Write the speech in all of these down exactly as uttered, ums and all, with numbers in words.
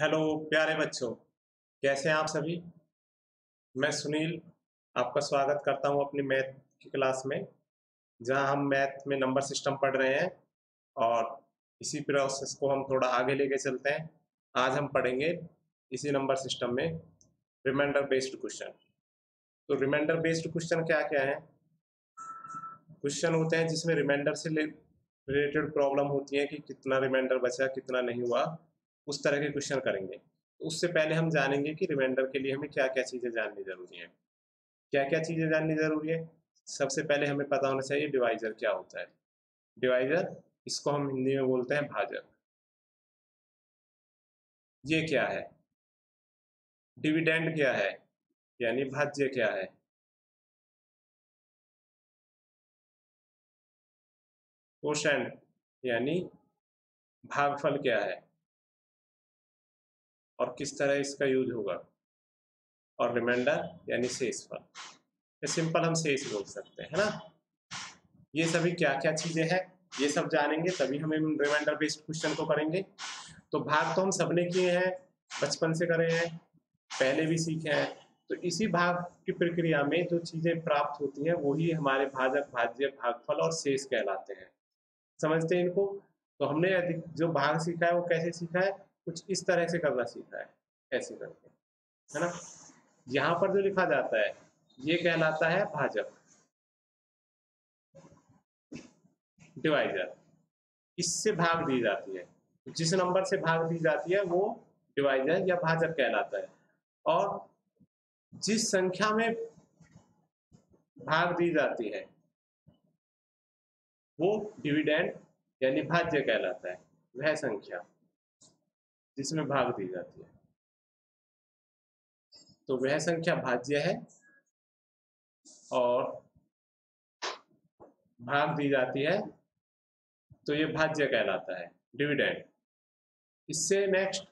Hello प्यारे बच्चों, कैसे हैं आप सभी। मैं सुनील आपका स्वागत करता हूं अपनी मैथ की क्लास में, जहां हम मैथ में नंबर सिस्टम पढ़ रहे हैं और इसी प्रोसेस को हम थोड़ा आगे लेके चलते हैं। आज हम पढ़ेंगे इसी नंबर सिस्टम में रिमाइंडर बेस्ड क्वेश्चन। तो रिमाइंडर बेस्ड क्वेश्चन क्या क्या है? क्वेश्चन होते हैं जिसमें रिमाइंडर से रिलेटेड प्रॉब्लम होती है कि कितना रिमाइंडर बचा कितना नहीं हुआ, उस तरह के क्वेश्चन करेंगे। उससे पहले हम जानेंगे कि रिमाइंडर के लिए हमें क्या क्या चीज़ें जाननी जरूरी है। क्या क्या चीज़ें जाननी ज़रूरी है? सबसे पहले हमें पता होना चाहिए डिवाइजर क्या होता है। डिवाइजर, इसको हम हिंदी में बोलते हैं भाजक। ये क्या है? डिविडेंड क्या है यानी भाज्य क्या है? कोशेंट यानी भागफल क्या है और किस तरह इसका यूज होगा, और रिमाइंडर यानी शेषफल। ये सिंपल हम शेष बोल सकते हैं, है ना। ये सभी क्या क्या चीज़ें हैं ये सब जानेंगे, तभी हम रिमाइंडर बेस्ड क्वेश्चन को करेंगे। तो भाग तो हम सबने किए हैं, बचपन से करे हैं, पहले भी सीखे हैं। तो इसी भाग की प्रक्रिया में जो चीज़ें प्राप्त होती हैं वही हमारे भाजक, भाज्य, भागफल और शेष कहलाते हैं। समझते हैं इनको। तो हमने जो भाग सीखा है वो कैसे सीखा है? कुछ इस तरह से करना सीखा है, ऐसे करके, है ना। यहाँ पर जो लिखा जाता है ये कहलाता है भाजक, डिवाइजर। इससे भाग दी जाती है, जिस नंबर से भाग दी जाती है वो डिवाइजर या भाजक कहलाता है। और जिस संख्या में भाग दी जाती है वो डिविडेंड यानी भाज्य कहलाता है। वह संख्या जिसमें भाग दी जाती है तो वह संख्या भाज्य है, और भाग दी जाती है तो ये भाज्य कहलाता है, डिविडेंड। इससे नेक्स्ट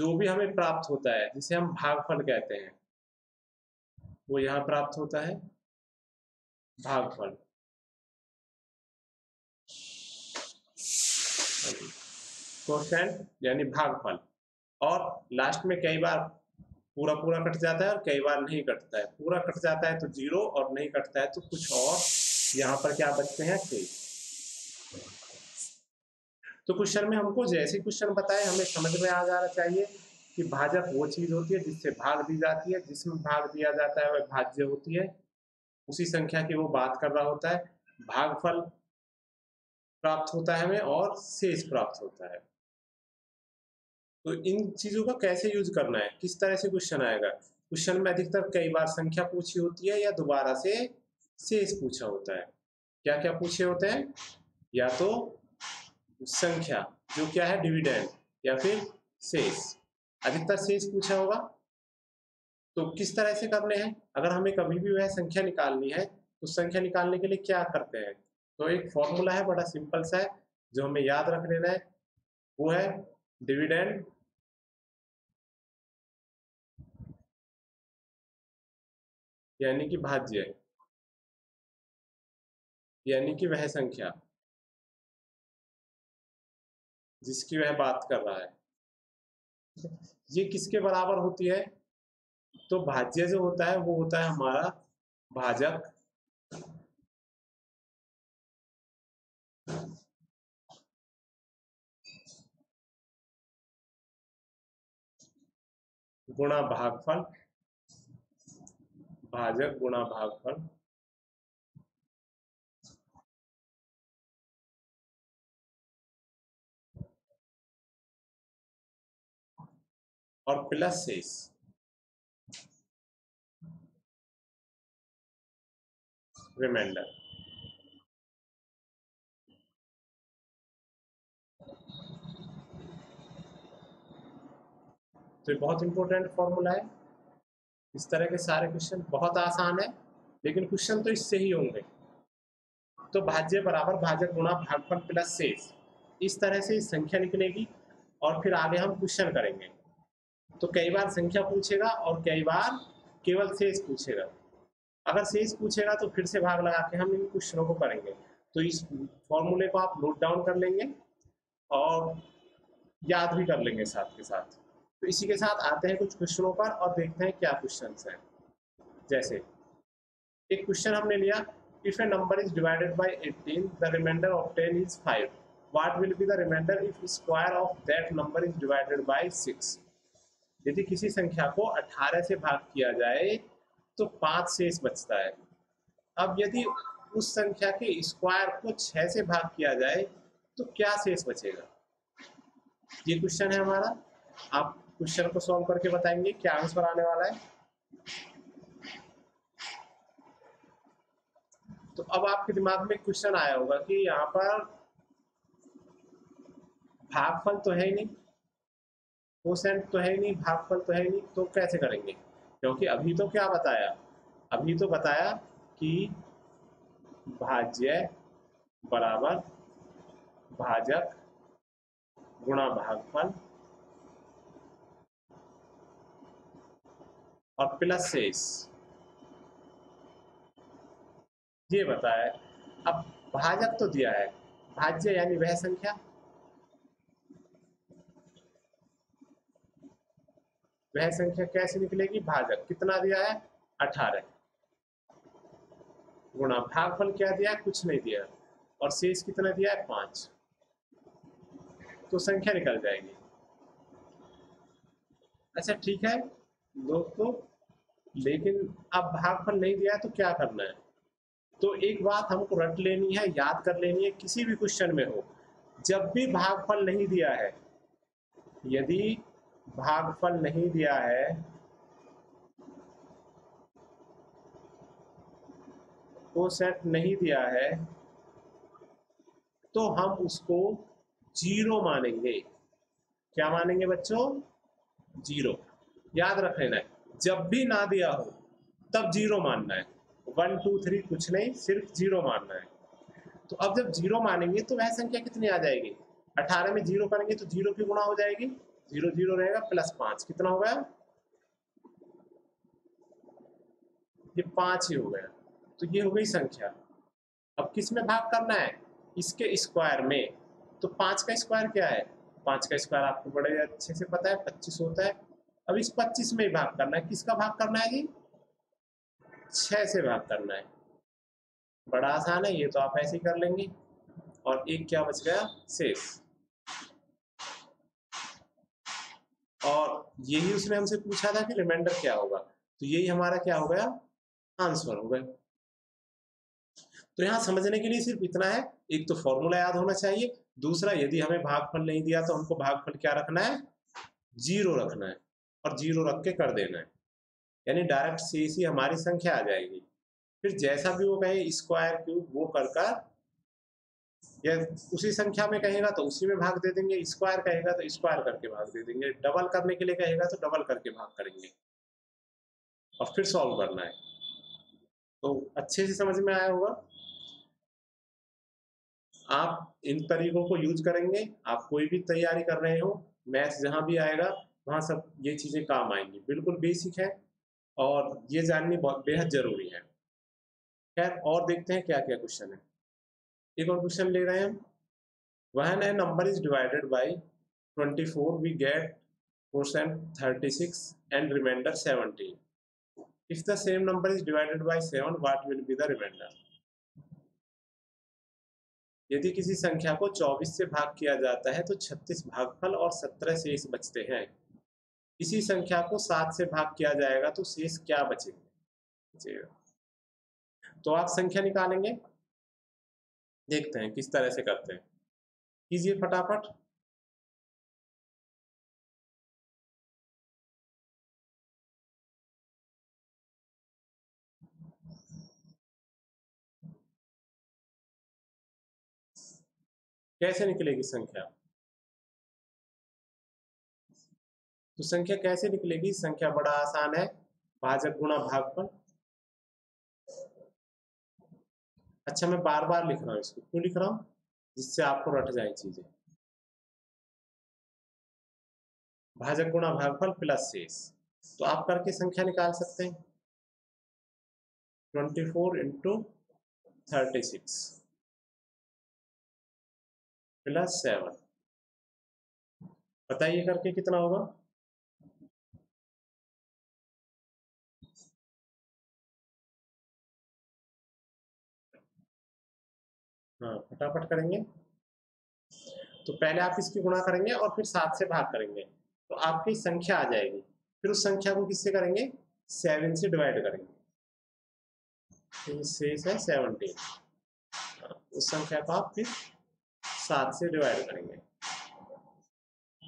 जो भी हमें प्राप्त होता है, जिसे हम भागफल कहते हैं, वो यहाँ प्राप्त होता है, भागफल। कोशेंट यानी भागफल। और लास्ट में कई बार पूरा पूरा कट जाता है और कई बार नहीं कटता है। पूरा कट जाता है तो जीरो, और नहीं कटता है तो कुछ और। यहाँ पर क्या बचते हैं? शेष। तो क्वेश्चन में हमको जैसे क्वेश्चन बताए हमें समझ में आ जाना चाहिए कि भाजक वो चीज होती है जिससे भाग दी जाती है, जिसमें भाग दिया जाता है वह भाज्य होती है, उसी संख्या की वो बात कर रहा होता है। भागफल प्राप्त होता है हमें और शेष प्राप्त होता है। तो इन चीज़ों का कैसे यूज करना है, किस तरह से क्वेश्चन आएगा? क्वेश्चन में अधिकतर कई बार संख्या पूछी होती है या दोबारा से शेष पूछा होता है। क्या क्या पूछे होते हैं? या तो संख्या जो क्या है, डिविडेंड, या फिर शेष। अधिकतर शेष पूछा होगा। तो किस तरह से करने हैं? अगर हमें कभी भी वह संख्या निकालनी है तो संख्या निकालने के लिए क्या करते हैं? तो एक फॉर्मूला है, बड़ा सिंपल सा है, जो हमें याद रख लेना है। वो है डिविडेंड यानी कि भाज्य, यानी कि वह संख्या जिसकी वह बात कर रहा है। ये किसके बराबर होती है? तो भाज्य जो होता है वो होता है हमारा भाजक गुणा भागफल, भाजक गुणा भागफल, और प्लस शेष। रिमाइंडर। तो बहुत इंपॉर्टेंट फॉर्मूला है। इस तरह के सारे क्वेश्चन बहुत आसान है, लेकिन क्वेश्चन तो इससे ही होंगे। तो भाज्य बराबर भाजक गुणा भागफल प्लस शेष, इस तरह से संख्या निकलेगी। और फिर आगे हम क्वेश्चन करेंगे। तो कई बार संख्या पूछेगा और कई बार केवल शेष पूछेगा। अगर शेष पूछेगा तो फिर से भाग लगा के हम इन क्वेश्चनों को करेंगे। तो इस फॉर्मूले को आप नोट डाउन कर लेंगे और याद भी कर लेंगे साथ के साथ। तो इसी के साथ आते हैं कुछ क्वेश्चनों पर और देखते हैं क्या क्वेश्चंस हैं। जैसे एक क्वेश्चन हमने लिया, if a number is divided by eighteen the reminder of ten is five, what will be the reminder if square of that number is divided by six. यदि किसी संख्या को अठारह से भाग किया जाए तो पाँच शेष बचता है। अब यदि उस संख्या के स्क्वायर को छः से भाग किया जाए तो क्या शेष बचेगा। ये क्वेश्चन है हमारा। आप क्वेश्चन को सॉल्व करके बताएंगे क्या आंसर आने वाला है। तो अब आपके दिमाग में क्वेश्चन आया होगा कि यहाँ पर भागफल तो है ही नहीं, कोसेंट तो है ही नहीं, भागफल तो है ही नहीं, तो कैसे करेंगे। क्योंकि अभी तो क्या बताया, अभी तो बताया कि भाज्य बराबर भाजक गुणा भागफल और प्लस शेष, ये बताया। अब भाजक तो दिया है, भाज्य यानी वह संख्या, वह संख्या कैसे निकलेगी, भाजक कितना दिया है अठारह, गुणा भागफल क्या दिया, कुछ नहीं दिया, और शेष कितना दिया है पाँच, तो संख्या निकल जाएगी। अच्छा ठीक है दोस्तों, लेकिन अब भागफल नहीं दिया तो क्या करना है। तो एक बात हमको रट लेनी है, याद कर लेनी है, किसी भी क्वेश्चन में हो, जब भी भागफल नहीं दिया है, यदि भागफल नहीं दिया है कोसेंट नहीं दिया है तो हम उसको जीरो मानेंगे। क्या मानेंगे बच्चों, जीरो। याद रख लेना है, जब भी ना दिया हो तब जीरो मानना है, वन टू थ्री कुछ नहीं, सिर्फ जीरो मानना है। तो अब जब जीरो मानेंगे तो वह संख्या कितनी आ जाएगी, अठारह में जीरो करेंगे तो जीरो की गुणा हो जाएगी, जीरो जीरो रहेगा प्लस पाँच, कितना हो गया, ये पाँच ही हो गया। तो ये हो गई संख्या। अब किस में भाग करना है, इसके स्क्वायर में। तो पाँच का स्क्वायर क्या है, पाँच का स्क्वायर आपको बड़े अच्छे से पता है पच्चीस होता है। अब इस पच्चीस में ही भाग करना है, किसका भाग करना है जी, छः से भाग करना है। बड़ा आसान है, ये तो आप ऐसे ही कर लेंगे। और एक क्या बच गया, शेष। और यही उसने हमसे पूछा था कि रिमाइंडर क्या होगा, तो यही हमारा क्या हो गया, आंसर हो गया। तो यहाँ समझने के लिए सिर्फ इतना है, एक तो फॉर्मूला याद होना चाहिए, दूसरा यदि हमें भागफल नहीं दिया तो हमको भागफल क्या रखना है, जीरो रखना है, और जीरो रख के कर देना है, यानी डायरेक्ट शेष ही हमारी संख्या आ जाएगी। फिर जैसा भी वो कहे, स्क्वायर क्यूब वो कर कर, या उसी संख्या में कहेगा तो उसी में भाग दे देंगे, स्क्वायर कहेगा तो स्क्वायर करके भाग दे देंगे, डबल करने के लिए कहेगा तो डबल करके भाग करेंगे, और फिर सॉल्व करना है। तो अच्छे से समझ में आया होगा। आप इन तरीकों को यूज करेंगे, आप कोई भी तैयारी कर रहे हो, मैथ्स जहाँ भी आएगा वहाँ सब ये चीज़ें काम आएंगी। बिल्कुल बेसिक है और ये जाननी बहुत बेहद ज़रूरी है। खैर, और देखते हैं क्या क्या क्वेश्चन है। एक और क्वेश्चन ले रहे हैं हम, when a number is divided by twenty four we get quotient thirty six and remainder seventeen, if the same number is divided by seven what will be the reminder. यदि किसी संख्या को चौबीस से भाग किया जाता है तो छत्तीस भागफल और सत्रह शेष बचते हैं। इसी संख्या को सात से भाग किया जाएगा तो शेष क्या बचेगा। तो आप संख्या निकालेंगे, देखते हैं किस तरह से करते हैं, कीजिए फटाफट। कैसे निकलेगी संख्या, तो संख्या कैसे निकलेगी, संख्या बड़ा आसान है, भाजक गुणा भागफल। अच्छा मैं बार बार लिख रहा हूँ इसको, क्यों लिख रहा हूँ, जिससे आपको रट जाए चीजें। भाजक गुणा भागफल प्लस शेष, तो आप करके संख्या निकाल सकते हैं, twenty four into thirty six plus seven, बताइए करके कितना होगा, हाँ फटाफट करेंगे। तो पहले आप इसकी गुणा करेंगे और फिर सात से भाग करेंगे तो आपकी संख्या आ जाएगी। फिर उस संख्या को किससे करेंगे, सेवन से डिवाइड करेंगे। शेष है सेवनटीन, उस संख्या को आप फिर सात से डिवाइड करेंगे।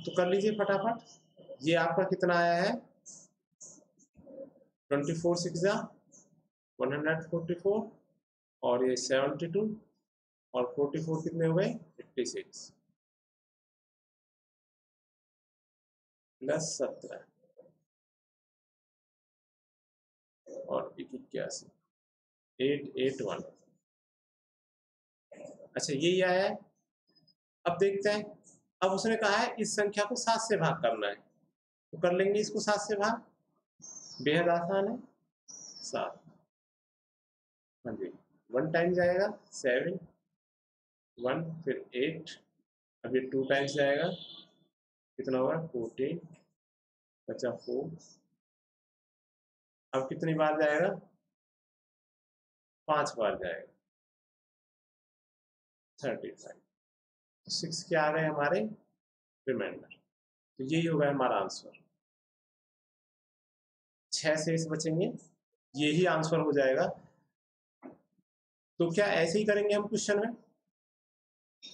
तो कर लीजिए फटाफट। ये आपका कितना आया है, twenty four six one hundred forty four और ये सेवेंटी टू और फोर्टी फोर कितने हो गए, फिफ्टी सिक्स प्लस सत्रह और इक्यासी एट एट वन। अच्छा यही आया है। अब देखते हैं, अब उसने कहा है इस संख्या को सात से भाग करना है तो कर लेंगे इसको सात से भाग, बेहद आसान है सात। हाँ जी वन टाइम जाएगा सेवन वन फिर एट, अब ये टू टाइम्स जाएगा कितना होगा फोर्टीन बचा फोर। अब कितनी बार जाएगा, पांच बार जाएगा थर्टी फाइव। तो सिक्स क्या आ गए हमारे रिमाइंडर। तो यही होगा हमारा आंसर। छह शेष बचेंगे, यही आंसर हो जाएगा। तो क्या ऐसे ही करेंगे हम क्वेश्चन में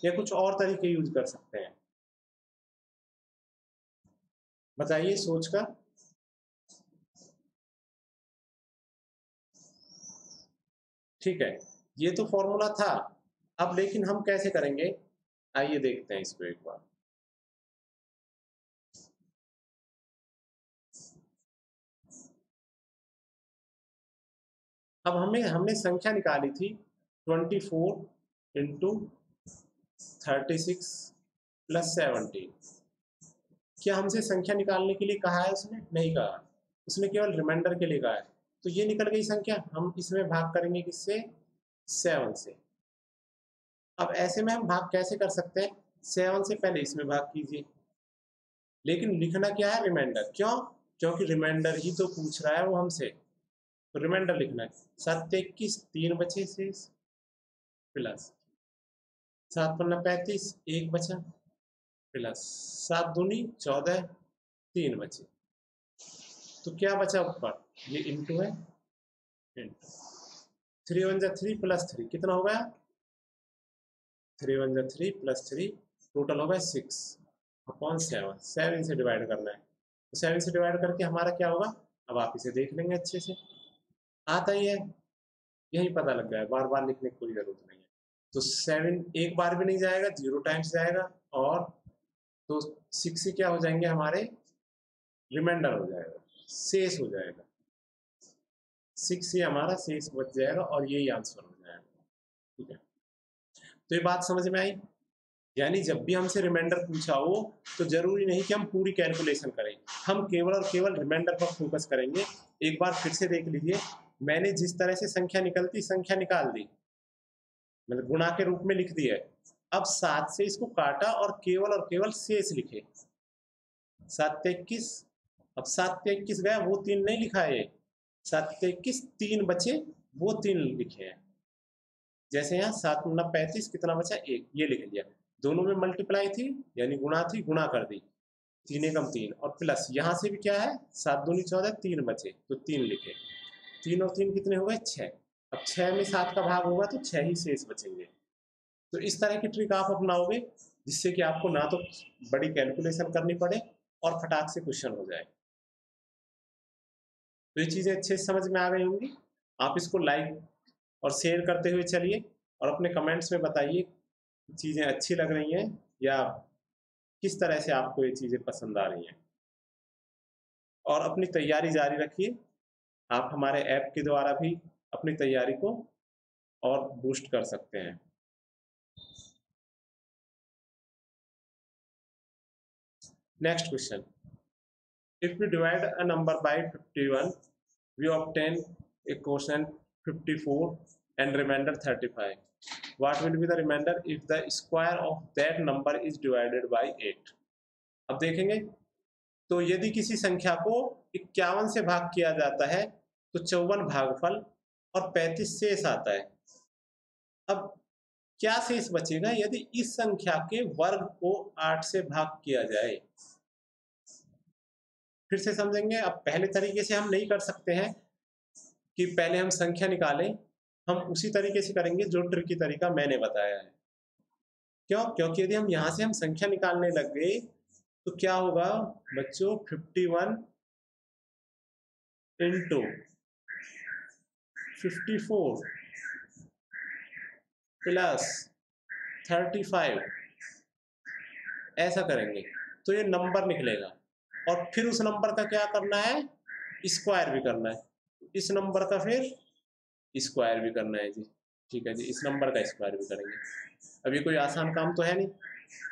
या कुछ और तरीके यूज कर सकते हैं, बताइए सोचकर। ठीक है ये तो फॉर्मूला था, अब लेकिन हम कैसे करेंगे आइए देखते हैं इसको एक बार। अब हमें हमने संख्या निकाली थी twenty four into thirty six plus seventeen. क्या हमसे संख्या निकालने के लिए कहा है उसने, नहीं कहा, उसने केवल रिमाइंडर के लिए कहा है। तो ये निकल गई संख्या, हम इसमें भाग करेंगे किससे, सेवन से। अब ऐसे में हम भाग कैसे कर सकते हैं, सेवन से पहले इसमें भाग कीजिए, लेकिन लिखना क्या है रिमाइंडर। क्यों, क्योंकि रिमाइंडर ही तो पूछ रहा है वो हमसे, तो रिमाइंडर लिखना है। सात इक्कीस तीन बचे शेष प्लस सात पन्ना पैंतीस एक बचा प्लस सात दूनी चौदह तीन बचे। तो क्या बचा ऊपर, ये इंटू है इंटू थ्री वन जा थ्री प्लस थ्री कितना हो गया, थ्री वन जा थ्री प्लस थ्री टोटल हो गया सिक्स अपॉन सेवन। सेवन से डिवाइड करना है तो सेवन से डिवाइड करके हमारा क्या होगा, अब आप इसे देख लेंगे अच्छे से, आता ही है, यही पता लग गया है, बार बार लिखने की कोई जरूरत नहीं है। तो सेवन एक बार भी नहीं जाएगा, जीरो टाइम्स जाएगा और तो सिक्स ही क्या हो जाएंगे हमारे रिमाइंडर हो जाएगा, शेष हो जाएगा, सिक्स ही हमारा शेष बच जाएगा और यही आंसर हो जाएगा। ठीक है तो ये बात समझ में आई। यानी जब भी हमसे रिमाइंडर पूछा हो तो जरूरी नहीं कि हम पूरी कैलकुलेशन करें, हम केवल और केवल रिमाइंडर पर फोकस करेंगे। एक बार फिर से देख लीजिए, मैंने जिस तरह से संख्या निकलती संख्या निकाल दी, मतलब गुणा के रूप में लिख दी है। अब सात से इसको काटा और केवल और केवल शेष लिखे, सात इक्कीस, अब सात इक्कीस गया वो तीन नहीं लिखा है, सात इक्कीस तीन बचे वो तीन लिखे हैं। जैसे यहाँ सात नौ पैंतीस कितना बचा एक, ये लिख लिया, दोनों में मल्टीप्लाई थी यानी गुणा थी, गुणा कर दी तीन एकम तीन और प्लस यहाँ से भी क्या है सात दूनी चौदह तीन बचे तो तीन लिखे, तीन और तीन कितने हो गए छः। अब छः में सात का भाग होगा तो छः ही शेष बचेंगे। तो इस तरह की ट्रिक आप अपनाओगे जिससे कि आपको ना तो बड़ी कैलकुलेशन करनी पड़े और फटाक से क्वेश्चन हो जाए। तो ये चीज़ें अच्छे से समझ में आ गई होंगी। आप इसको लाइक और शेयर करते हुए चलिए और अपने कमेंट्स में बताइए चीज़ें अच्छी लग रही हैं या किस तरह से आपको ये चीज़ें पसंद आ रही हैं। और अपनी तैयारी जारी रखिए, आप हमारे ऐप के द्वारा भी अपनी तैयारी को और बूस्ट कर सकते हैं। Next question, if we divide a number by fifty one we obtain a quotient fifty four and remainder thirty-five. What will be the remainder if the square of that number is divided by eight? अब देखेंगे तो यदि किसी संख्या को इक्यावन से भाग किया जाता है तो चौवन भागफल और पैंतीस शेष आता है। अब क्या शेष बचेगा यदि इस संख्या के वर्ग को आठ से भाग किया जाए। फिर से समझेंगे। अब पहले तरीके से हम नहीं कर सकते हैं कि पहले हम संख्या निकालें, हम उसी तरीके से करेंगे जो ट्रिकी तरीका मैंने बताया है। क्यों? क्योंकि यदि हम यहाँ से हम संख्या निकालने लग गए तो क्या होगा बच्चों, fifty one into fifty four plus thirty five ऐसा करेंगे तो ये नंबर निकलेगा, और फिर उस नंबर का क्या करना है, स्क्वायर भी करना है। इस नंबर का फिर स्क्वायर भी करना है जी, ठीक है जी, इस नंबर का स्क्वायर भी करेंगे। अब ये कोई आसान काम तो है नहीं,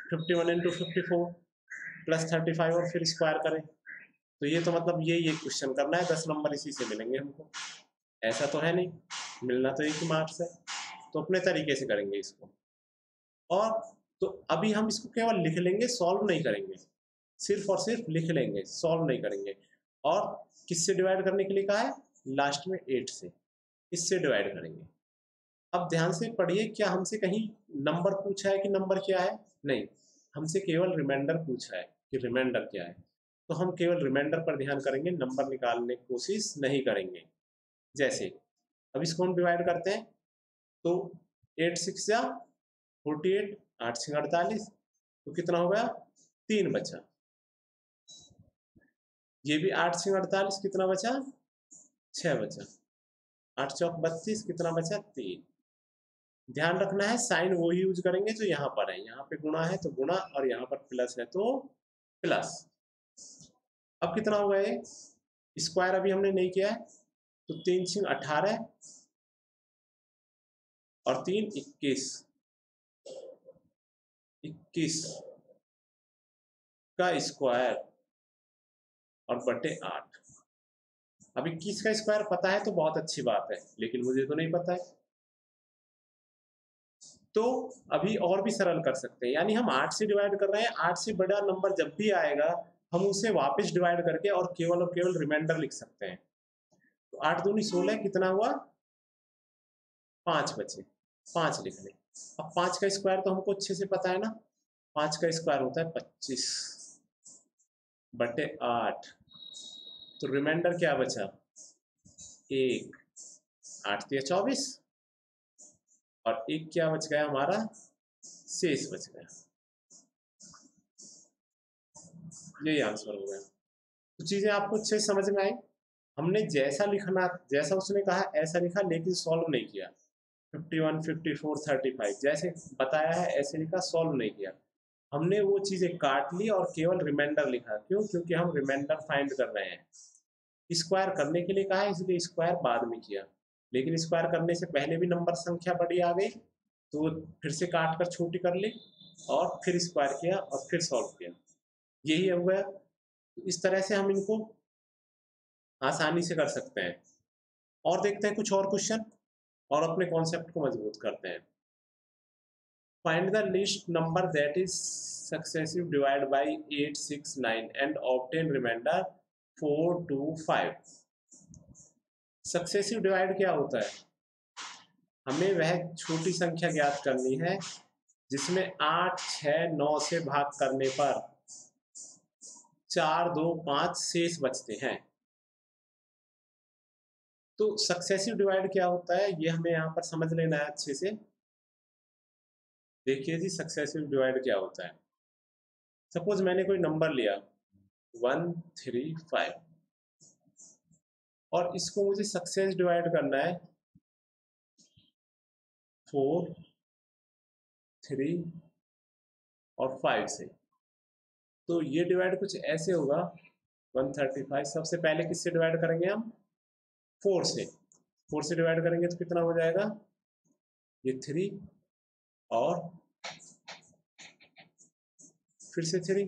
fifty one into fifty four plus thirty five और फिर स्क्वायर करें, तो ये तो मतलब ये ये क्वेश्चन करना है, दस नंबर इसी से मिलेंगे हमको, ऐसा तो है नहीं, मिलना तो एक मार्क्स है, तो अपने तरीके से करेंगे इसको। और तो अभी हम इसको केवल लिख लेंगे, सॉल्व नहीं करेंगे, सिर्फ और सिर्फ लिख लेंगे, सॉल्व नहीं करेंगे। और किससे डिवाइड करने के लिए कहा है, लास्ट में एट से, इससे डिवाइड करेंगे। अब ध्यान से पढ़िए, क्या हमसे कहीं नंबर पूछा है कि नंबर क्या है? नहीं, हमसे केवल रिमाइंडर पूछा है कि रिमाइंडर क्या है, तो हम केवल रिमाइंडर पर ध्यान करेंगे, नंबर निकालने की कोशिश नहीं करेंगे। जैसे अब इसको हम डिवाइड करते हैं तो एट सिक्स या फोर्टी एट, आठ सिंह अड़तालीस, तो कितना हो गया तीन बचा। ये भी आठ सिंह अड़तालीस, कितना बचा छः बचा। आठ चौक बत्तीस, कितना बचा तीन। ध्यान रखना है साइन वो यूज करेंगे जो यहाँ पर है, यहाँ पे गुणा है तो गुणा और यहाँ पर प्लस है तो प्लस। अब कितना हो गया, स्क्वायर अभी हमने नहीं किया है तो तीन सिंह अठारह और तीन इक्कीस, इक्कीस का स्क्वायर और बटे आठ। अब इक्कीस का स्क्वायर पता है तो बहुत अच्छी बात है, लेकिन मुझे तो नहीं पता है, तो अभी और भी सरल कर सकते हैं, यानी हम आठ से डिवाइड कर रहे हैं, आठ से बड़ा नंबर जब भी आएगा हम उसे वापस डिवाइड करके और केवल और केवल रिमाइंडर लिख सकते हैं। तो आठ दूनी सोलह, कितना हुआ पाँच बचे, पाँच लिख लें। अब पाँच का स्क्वायर तो हमको अच्छे से पता है ना, पाँच का स्क्वायर होता है पच्चीस बटे आठ, तो रिमाइंडर क्या बचा एक, आठ या चौबीस, और एक क्या बच गया हमारा, शेष बच गया, यही आंसर हो गया। तो चीजें आपको अच्छे समझ में आई, हमने जैसा लिखना जैसा उसने कहा ऐसा लिखा, लेकिन सॉल्व नहीं किया। इक्यावन, चौवन, पैंतीस जैसे बताया है ऐसे लिखा, सॉल्व नहीं किया हमने, वो चीज़ें काट ली और केवल रिमाइंडर लिखा। क्यों? क्योंकि हम रिमाइंडर फाइंड कर रहे हैं, स्क्वायर करने के लिए कहा है इसलिए स्क्वायर बाद में किया, लेकिन स्क्वायर करने से पहले भी नंबर संख्या बड़ी आ गई तो फिर से काट कर छोटी कर ली और फिर स्क्वायर किया और फिर सॉल्व किया, यही हो गया। इस तरह से हम इनको आसानी से कर सकते हैं। और देखते हैं कुछ और क्वेश्चन और अपने कॉन्सेप्ट को मजबूत करते हैं। Find the least number that is successive divided by eight, six, nine and obtain remainder four, two, five. Successive divide क्या होता है? हमें वह छोटी संख्या ज्ञात करनी है जिसमें आठ, छः, नौ से भाग करने पर चार, दो, पाँच शेष बचते हैं। तो सक्सेसिव डिवाइड क्या होता है ये हमें यहाँ पर समझ लेना है अच्छे से। देखिए जी, सक्सेसिव डिवाइड क्या होता है। सपोज मैंने कोई नंबर लिया वन थ्री फाइव और इसको मुझे सक्सेस डिवाइड करना है फोर, थ्री और फाइव से। तो ये डिवाइड कुछ ऐसे होगा, वन थर्टी फाइव सबसे पहले किससे डिवाइड करेंगे हम, फोर से। फोर से डिवाइड करेंगे तो कितना हो जाएगा, ये थ्री और फिर से थ्री,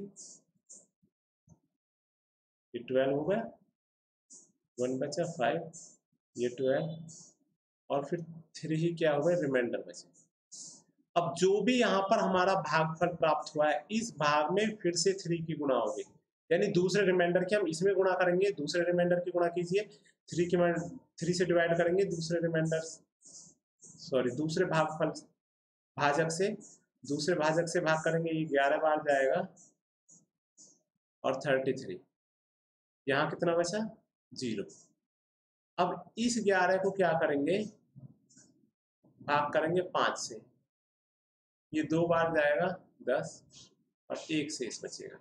ये ट्वेल्व हो गया, वन बचा फाइव, ये ट्वेल्व और फिर थ्री ही क्या हो गया रिमाइंडर बचे। अब जो भी यहाँ पर हमारा भागफल प्राप्त हुआ है इस भाग में फिर से थ्री की गुणा होगी, यानी दूसरे रिमाइंडर की हम इसमें गुणा करेंगे। दूसरे रिमाइंडर की गुणा कीजिए, थ्री की थ्री से डिवाइड करेंगे दूसरे रिमाइंडर सॉरी दूसरे भागफल भाजक से, दूसरे भाजक से भाग करेंगे, ये ग्यारह बार जाएगा और तैंतीस, यहाँ कितना बचा जीरो। अब इस ग्यारह को क्या करेंगे, भाग करेंगे पाँच से, ये दो बार जाएगा दस और एक शेष बचेगा।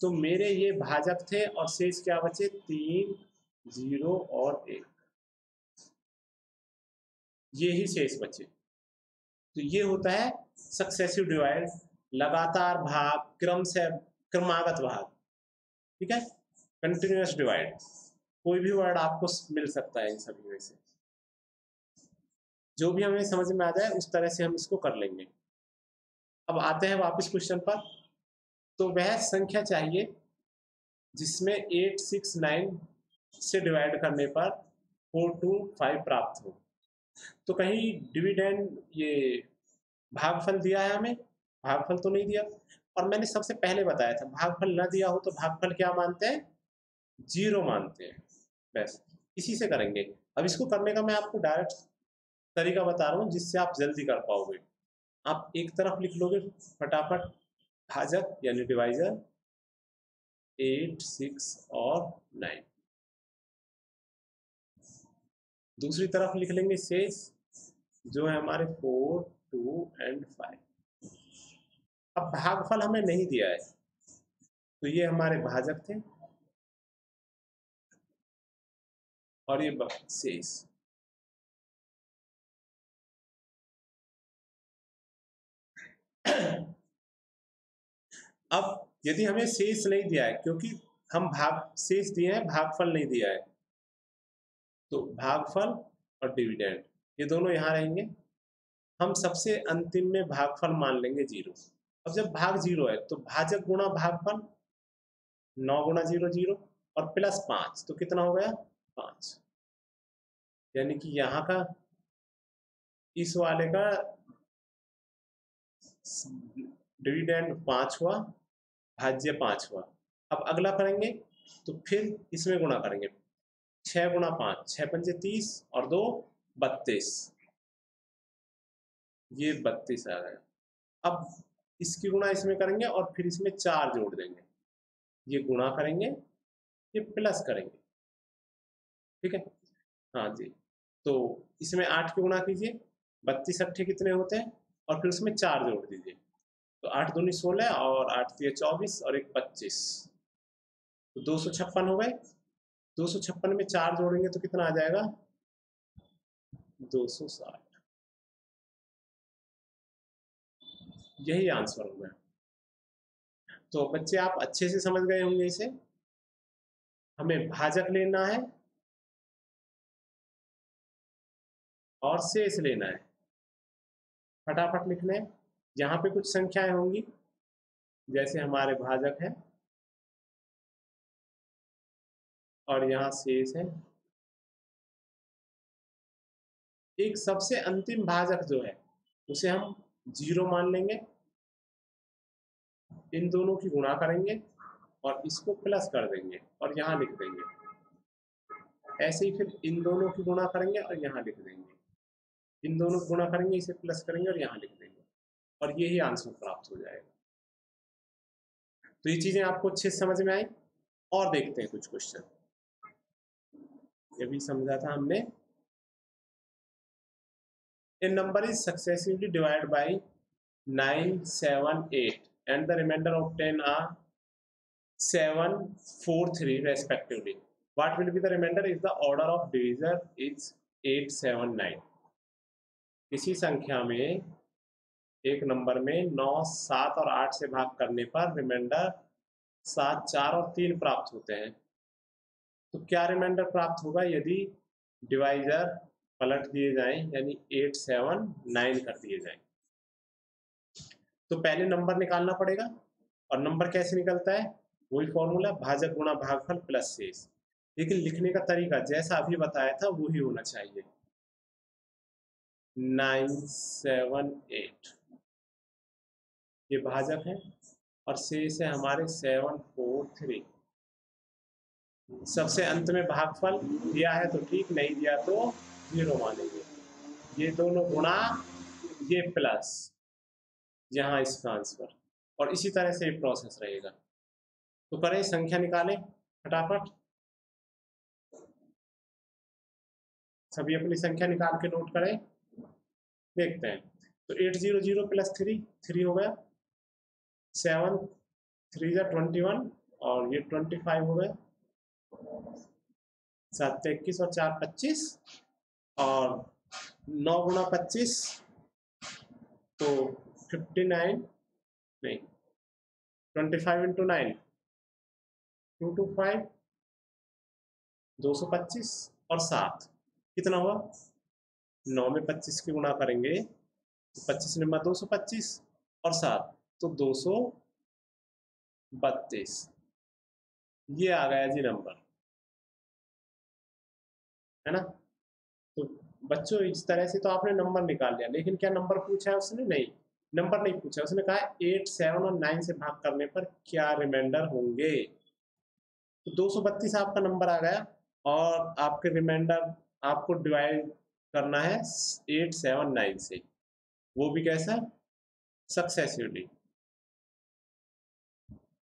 तो मेरे ये भाजक थे और शेष क्या बचे, तीन, जीरो और एक, ये ही शेष बचे। तो ये होता है सक्सेसिव डिवाइड, लगातार भाग, क्रम से क्रमागत भाग, ठीक है, कंटिन्यूअस डिवाइड। कोई भी वर्ड आपको मिल सकता है इन सभी में से, जो भी हमें समझ में आ जाए उस तरह से हम इसको कर लेंगे। अब आते हैं वापस क्वेश्चन पर। तो वह संख्या चाहिए जिसमें एट सिक्स नाइन से डिवाइड करने पर फोर टू फाइव प्राप्त हो। तो कहीं डिविडेंड ये भागफल दिया है हमें, भागफल तो नहीं दिया, और मैंने सबसे पहले बताया था भागफल ना दिया हो तो भागफल क्या मानते हैं, जीरो मानते हैं, बस इसी से करेंगे। अब इसको करने का मैं आपको डायरेक्ट तरीका बता रहा हूँ जिससे आप जल्दी कर पाओगे। आप एक तरफ लिख लोगे फटाफट भाजक यानी डिवाइजर, एट सिक्स और नाइन, दूसरी तरफ लिख लेंगे शेष जो है हमारे फोर टू एंड फाइव। अब भागफल हमें नहीं दिया है तो ये हमारे भाजक थे और ये शेष। अब यदि हमें शेष नहीं दिया है, क्योंकि हम भाग शेष दिए हैं, भागफल नहीं दिया है, तो भागफल और डिविडेंड ये दोनों यहाँ रहेंगे। हम सबसे अंतिम में भागफल मान लेंगे जीरो। अब जब भाग जीरो है तो भाजक गुणा भागफल, नौ गुणा जीरो जीरो और प्लस पाँच, तो कितना हो गया पाँच, यानी कि यहाँ का इस वाले का डिविडेंड पाँच हुआ, भाज्य पाँच हुआ। अब अगला करेंगे तो फिर इसमें गुणा करेंगे, छः गुणा पाँच, छः पंचे तीस और दो बत्तीस, ये बत्तीस आ गया। अब इसकी गुणा इसमें करेंगे और फिर इसमें चार जोड़ देंगे, ये गुणा करेंगे, ये प्लस करेंगे, ठीक है, हाँ जी। तो इसमें आठ की गुणा कीजिए, बत्तीस अट्ठे कितने होते हैं, और फिर उसमें चार जोड़ दीजिए, तो आठ दूनी सोलह और आठ तीन चौबीस और एक पच्चीस, तो दो सौ छप्पन हो गए। दो सौ छप्पन में चार जोड़ेंगे तो कितना आ जाएगा, दो सौ साठ, यही आंसर होगा। तो बच्चे आप अच्छे से समझ गए होंगे इसे। हमें भाजक लेना है और शेष लेना है, फटाफट लिखने। यहाँ पे कुछ संख्याएं होंगी, जैसे हमारे भाजक है और यहाँ शेष है। एक सबसे अंतिम भाजक जो है उसे हम जीरो मान लेंगे, इन दोनों की गुणा करेंगे और इसको प्लस कर देंगे और यहाँ लिख देंगे। ऐसे ही फिर इन दोनों की गुणा करेंगे और यहाँ लिख देंगे, इन दोनों की गुणा करेंगे, इसे प्लस करेंगे और यहाँ लिख देंगे, और यही आंसर प्राप्त हो जाएगा। तो ये चीजें आपको अच्छे से समझ में आई। और देखते हैं कुछ क्वेश्चन, ये भी समझा था हमने। A number is successively divide by nine seven eight and the reminder of ten are seven four three respectively, what will be the reminder is the order of division is eight seven nine. इसी संख्या में एक number में नौ, सात और आठ से भाग करने पर रिमाइंडर सात, चार और तीन प्राप्त होते हैं। तो क्या रिमाइंडर प्राप्त होगा यदि डिवाइजर पलट दिए जाएं, यानी एट सेवन नाइन कर दिए जाएं। तो पहले नंबर निकालना पड़ेगा, और नंबर कैसे निकलता है, वही फॉर्मूला, भाजक गुणा भागफल प्लस शेष। लेकिन लिखने का तरीका जैसा अभी बताया था वही होना चाहिए, नाइन सेवन एट ये भाजक है और शेष है हमारे सेवन फोर थ्री। सबसे अंत में भागफल दिया है तो ठीक, नहीं दिया तो जीरो मानेंगे। ये दोनों गुणा, ये प्लस यहाँ इस ट्रांसफर, और इसी तरह से प्रोसेस रहेगा। तो करें, संख्या निकालें फटाफट, सभी अपनी संख्या निकाल के नोट करें। देखते हैं तो eight zero zero plus three three हो गया, सेवन थ्री या ट्वेंटी वन और ये ट्वेंटी फाइव हो गया, सात इक्कीस और चार पच्चीस और नौ गुणा पच्चीस तो फिफ्टी नाइन नहीं twenty five into nine two two five दो सौ पच्चीस और सात कितना हुआ, नौ में पच्चीस की गुणा करेंगे तो पच्चीस निम्मा दो सौ पच्चीस और सात तो दो सौ बत्तीस। ये आ गया जी नंबर, है ना। तो बच्चों इस तरह से तो आपने नंबर निकाल लिया, लेकिन क्या नंबर पूछा है उसने? नहीं, नंबर नहीं पूछा उसने, कहा एट सेवन और नाइन से भाग करने पर क्या रिमाइंडर होंगे। तो दो सौ बत्तीस आपका नंबर आ गया और आपके रिमाइंडर आपको डिवाइड करना है एट सेवन नाइन से, वो भी कैसा, सक्सेसिवली।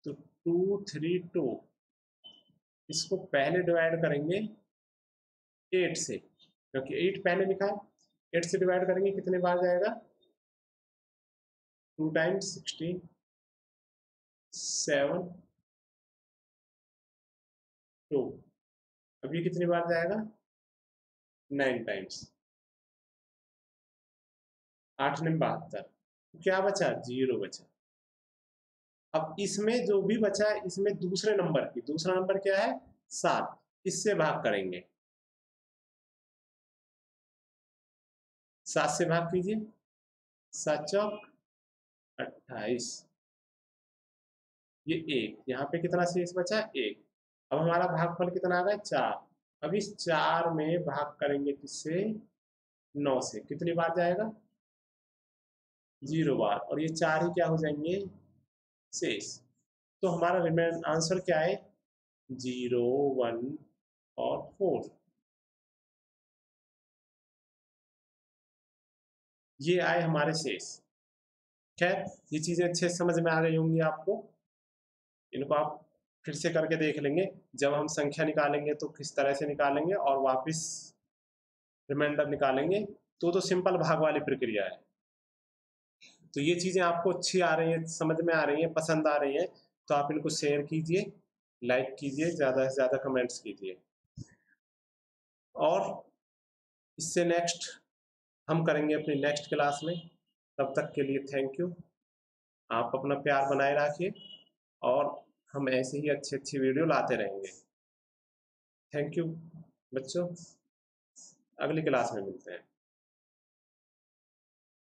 तो टू थ्री टू इसको पहले डिवाइड करेंगे एट से, क्योंकि एट पहले लिखा है, एट से डिवाइड करेंगे कितने बार जाएगा, two times sixteen seven two, अभी कितनी बार जाएगा, नाइन टाइम्स, आठ में बहत्तर, क्या बचा, जीरो बचा। अब इसमें जो भी बचा है इसमें दूसरे नंबर की, दूसरा नंबर क्या है, सात, इससे भाग करेंगे, सात से भाग कीजिए, सात चौक अट्ठाईस, ये एक, यहाँ पे कितना शेष बचा, एक। अब हमारा भागफल कितना आ गया, चार। अब इस चार में भाग करेंगे किससे, नौ से, कितनी बार जाएगा, जीरो बार, और ये चार ही क्या हो जाएंगे, शेष। तो हमारा रिमेन आंसर क्या है, जीरो वन और फोर। ये आए हमारे शेष। खैर ये चीज़ें अच्छे समझ में आ रही होंगी आपको, इनको आप फिर से करके देख लेंगे, जब हम संख्या निकालेंगे तो किस तरह से निकालेंगे और वापस रिमाइंडर निकालेंगे, तो तो सिंपल भाग वाली प्रक्रिया है। तो ये चीज़ें आपको अच्छी आ रही हैं, समझ में आ रही हैं, पसंद आ रही हैं, तो आप इनको शेयर कीजिए, लाइक कीजिए, ज़्यादा से ज़्यादा कमेंट्स कीजिए। और इससे नेक्स्ट हम करेंगे अपनी नेक्स्ट क्लास में, तब तक के लिए थैंक यू। आप अपना प्यार बनाए रखिए और हम ऐसे ही अच्छी अच्छी वीडियो लाते रहेंगे। थैंक यू बच्चों, अगली क्लास में मिलते हैं।